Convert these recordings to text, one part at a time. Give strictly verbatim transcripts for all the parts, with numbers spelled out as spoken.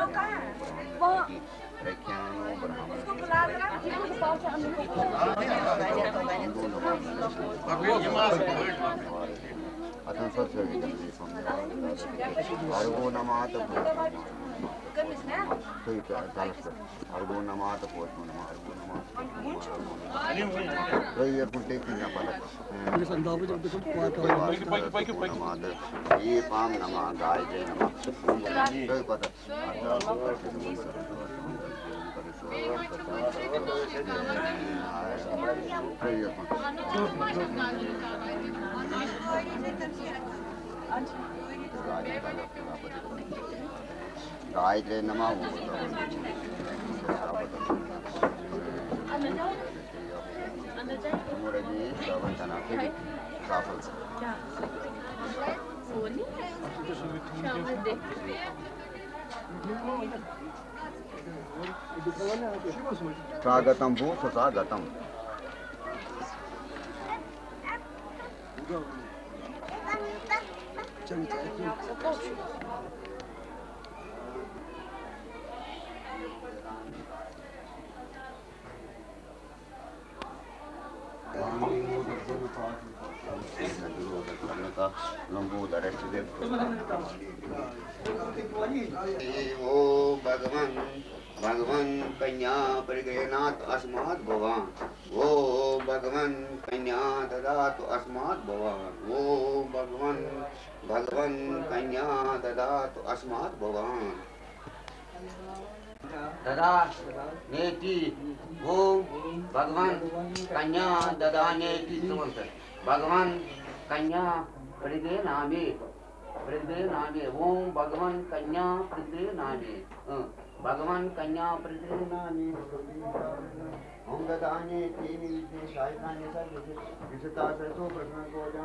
लोग कहाँ हैं? वहाँ उसको बुला रहा है जिसको बताओ कि हम गाय ले नमा स्वागतम भू स्वागतम लंबोदर ओ भगवान भगवान कन्या प्रगयनाथ अस्मात् भवान ओ भगवान कन्या ददातु अस्मात् भवान ओ भगवान भगवान कन्या ददातु अस्मात् भवान ददा नेति ओ भगवान कन्या ददा नेति समर्थ भगवान कन्या पृथ्वी नामे पृथ्वी नामे ओम भगवान कन्या पृथ्वी नामे भगवान कन्या पृथ्वी नामे ओम ददाने तीन विद्य शायदाने सर विशेषता सरसो प्रश्न को जा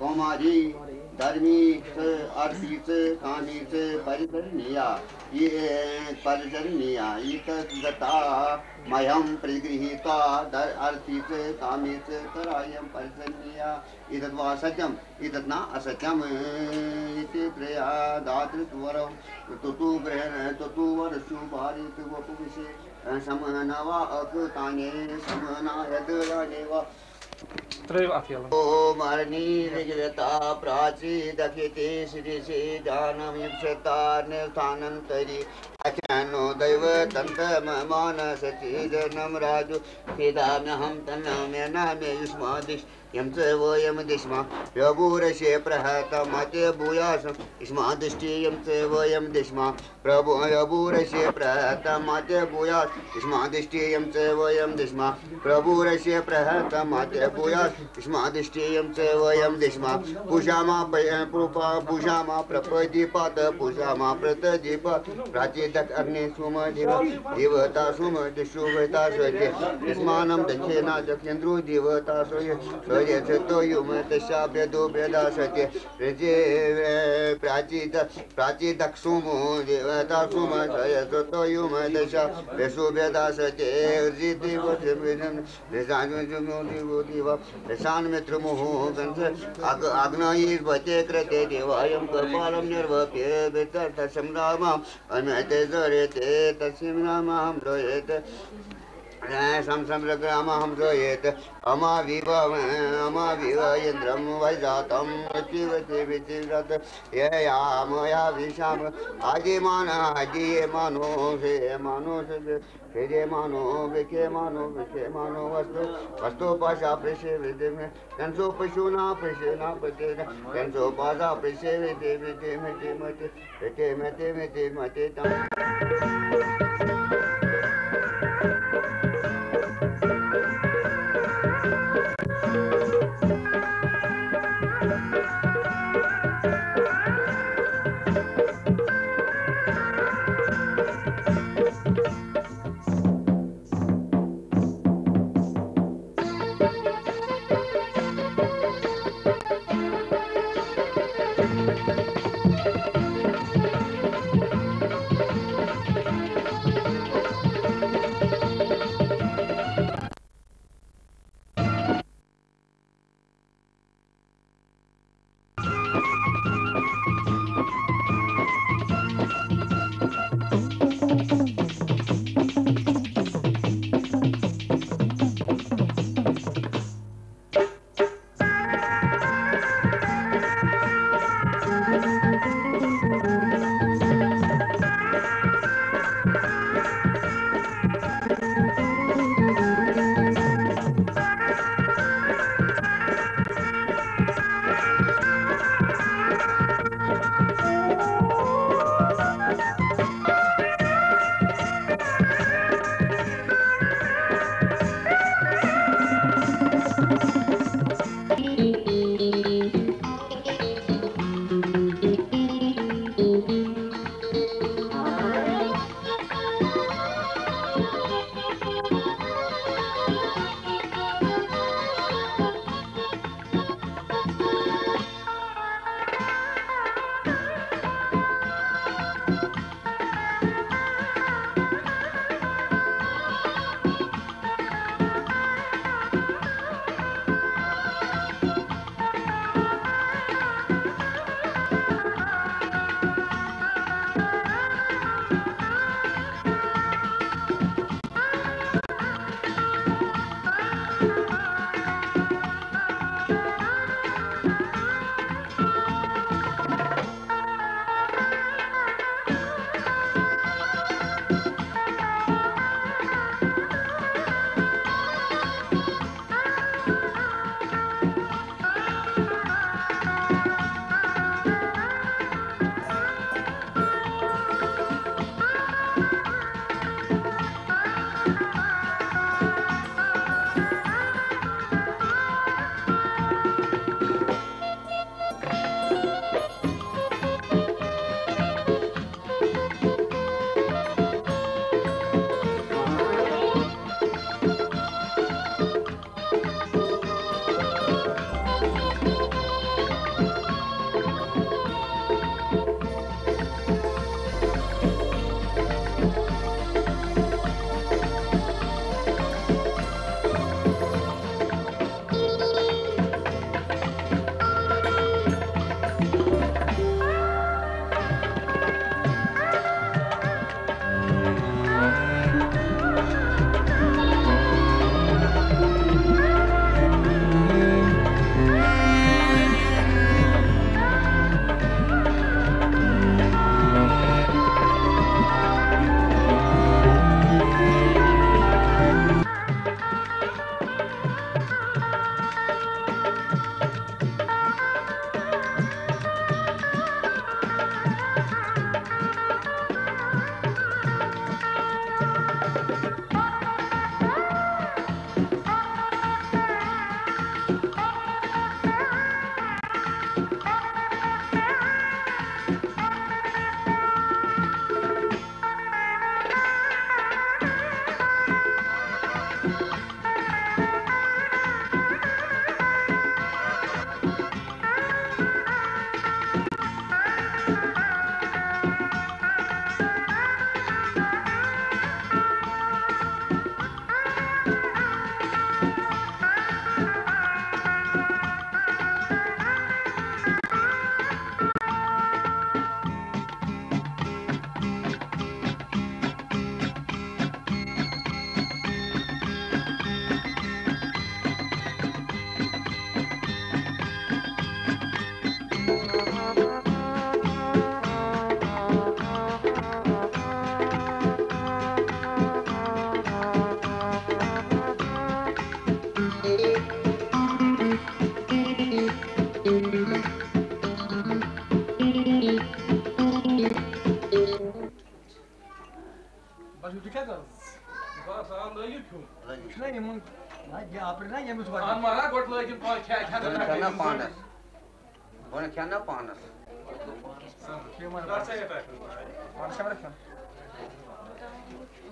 हमारी धर्मी से आरती से कानी से परिचर्या ये परिचर्या ये दत्ता मयम प्रगृहीता दर आरती से कानी से करायम परिचर्या इदत वा सत्यम इदत ना असत्यम इति प्रया दातृत्वरम तुतु ग्रहण तुतु वर्षु भारित वपु विषय समनवा अकृताने समनायदरानेवा त्रय आफियलम ओ मारनी विजयता प्राची दफिते श्रीसे जानमिप्सता निस्थानंतरी अचानो दैव तंतम मानसति जनम राजु केदाम्यहम तन्नामे नामे युष्मादिश यमसे वो यम दिशमा प्रभुरशे प्रहता मते भूयासम इस्मादिष्टि यमसे वो यम दिशमा प्रभु प्रभुरशे प्रहता मते भूयास इस्मादिष्टि यमसे वो यम दिशमा प्रभुरशे प्रहता मते भूयास इस्मादिष्टि यमसे वो यम दिशमा पुषामा प्रपा पुषामा प्रपदीपात पुषामा प्रतदीपात प्राचीदक अग्नि सुम देव देवता सुम दिशुवेता सोये इस्मानम दक्षिणा दक्षिणद्रु देवता सोये तो प्राचीत प्राचीदक्षुमो देवता सुम तो युम दशा वेशुभेदा सत्येशान मित्रमुहो अग्नयीर्भते कृते देवायम कपालम निर्वप्यम अम्यते जरेते तस्म राम रोयत संसम्रग्राम हम रोयत अमा विवा अमा विवा इंद्रम वैजातम पृथ्वी पृथ्वीव्रत यम या विषाम आदिमान आदि मानो से मानो से फिरे मानो विखे मानो विखे मानो वस्तु वस्तु पाशा प्रशे विधि में जनसो पशु ना प्रशे ना पते जनसो पाशा प्रशे विधि विधि में ते मते ते मते में ते मते तम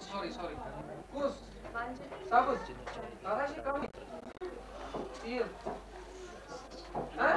Sorry, sorry. Kus, sabuz. Arashi come. Here. Huh?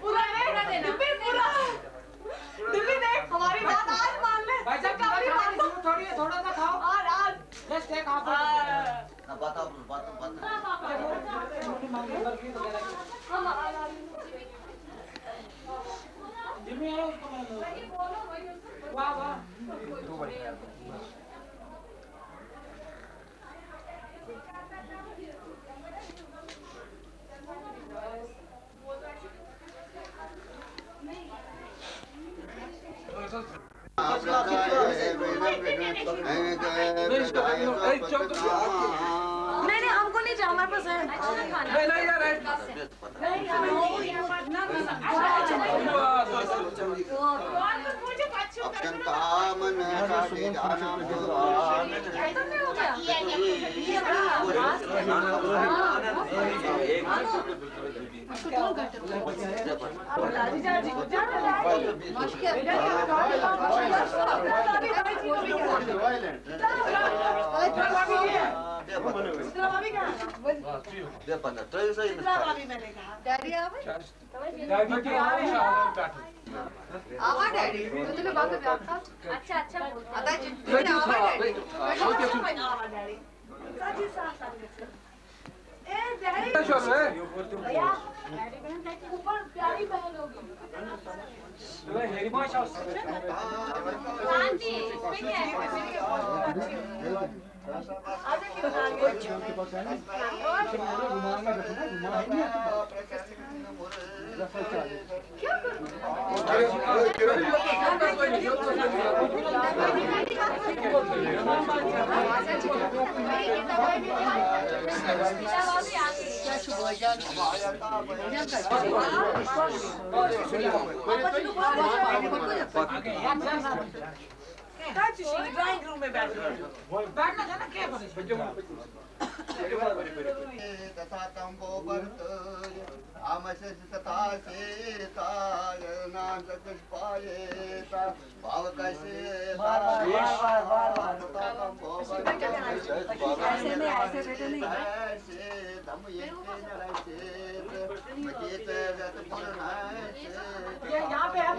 पूरा है दिव्य पूरा दिव्य देख हमारी बात आज मान ले भाई साहब काफी मान लो थोड़ी है थोड़ा सा खाओ और आज बस एक आप ना बताओ बात बात हम आ रहे हैं जिम्मे है उसको बोलो वही बोलो वही उसको वाह वाह दो बार आप लोग नहीं नहीं हमको नहीं चाहिए हमारे पास है नहीं नहीं यार नहीं यार कामन काटे जाना होगा आवा डैडी तो तूने बात क्या कहा अच्छा अच्छा आता जितने आवा डैडी आवा डैडी साची साथ ए डैडी भैया डैडी बहन के ऊपर प्यारी बहन होगी तुम्हें हेरी मां शास्त्र शांति ठीक है मेरी के बहुत अच्छी आजा के घुमाने घुमाने क्या ड्राइंग रूम में बैठ बैठना था ना क्या यहाँ पे आप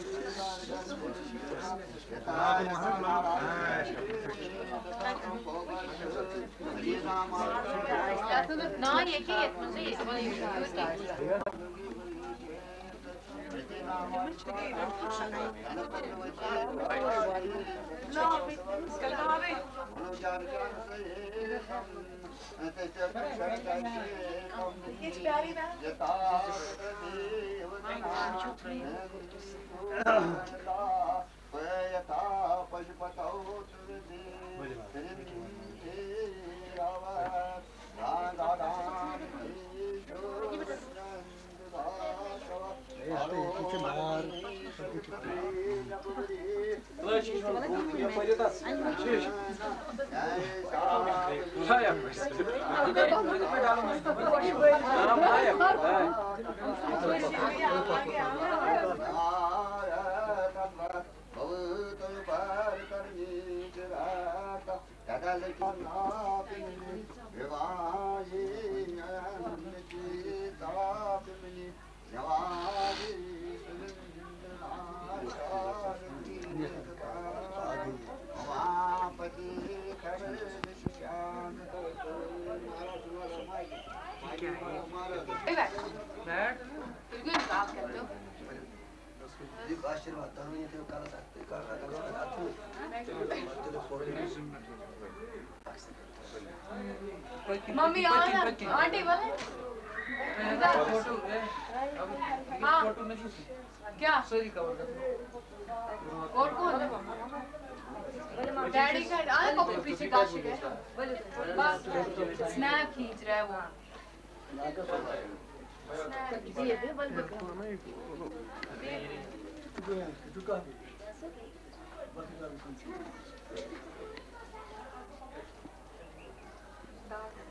ना ये I'm मम्मी आंटी बोले क्या और कौन डैडी का पीछे स्नैप खींच रहा है वो Thank you.